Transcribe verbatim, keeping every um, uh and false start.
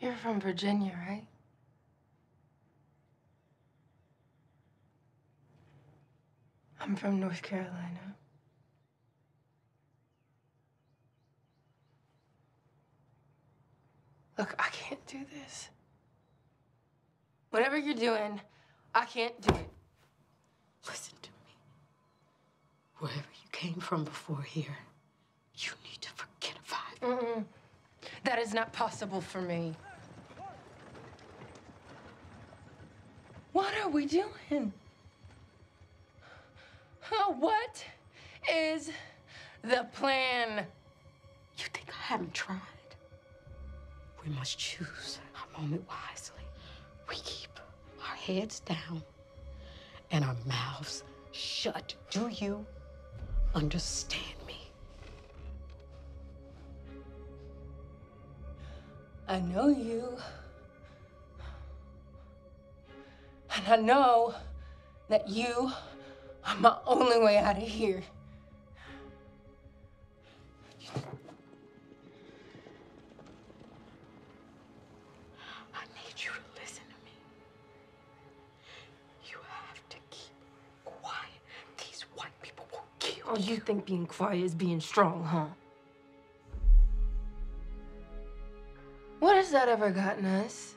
You're from Virginia, right? I'm from North Carolina. Look, I can't do this. Whatever you're doing, I can't do it. Listen to me. Wherever you came from before here, you need to forget about it. Mm-mm. That is not possible for me. What are we doing? What is the plan? You think I haven't tried? We must choose our moment wisely. We keep our heads down and our mouths shut. Do you understand me? I know you. And I know that you are my only way out of here. Oh, you think being quiet is being strong, huh? What has that ever gotten us?